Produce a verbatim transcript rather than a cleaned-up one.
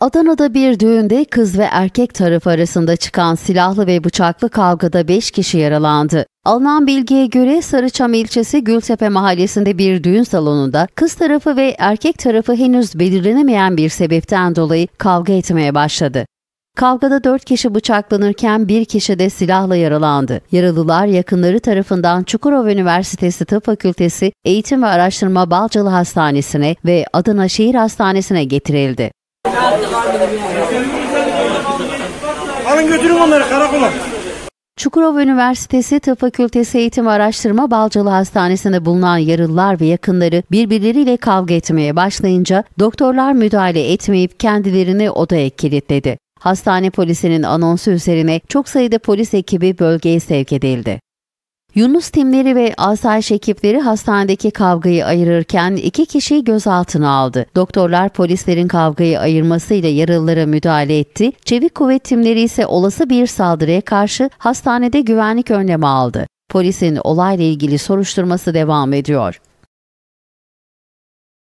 Adana'da bir düğünde kız ve erkek tarafı arasında çıkan silahlı ve bıçaklı kavgada beş kişi yaralandı. Alınan bilgiye göre Sarıçam ilçesi Gültepe Mahallesi'nde bir düğün salonunda kız tarafı ve erkek tarafı henüz belirlenemeyen bir sebepten dolayı kavga etmeye başladı. Kavgada dört kişi bıçaklanırken bir kişi de silahla yaralandı. Yaralılar yakınları tarafından Çukurova Üniversitesi Tıp Fakültesi Eğitim ve Araştırma Balcalı Hastanesi'ne ve Adana Şehir Hastanesi'ne getirildi. Alın götürün onları karakola. Çukurova Üniversitesi Tıp Fakültesi Eğitim ve Araştırma Balcalı Hastanesi'nde bulunan yaralılar ve yakınları birbirleriyle kavga etmeye başlayınca doktorlar müdahale etmeyip kendilerini odaya kilitledi. Hastane polisinin anonsu üzerine çok sayıda polis ekibi bölgeye sevk edildi. Yunus timleri ve asayiş ekipleri hastanedeki kavgayı ayırırken iki kişiyi gözaltına aldı. Doktorlar polislerin kavgayı ayırmasıyla yaralılara müdahale etti. Çevik kuvvet timleri ise olası bir saldırıya karşı hastanede güvenlik önlemi aldı. Polisin olayla ilgili soruşturması devam ediyor.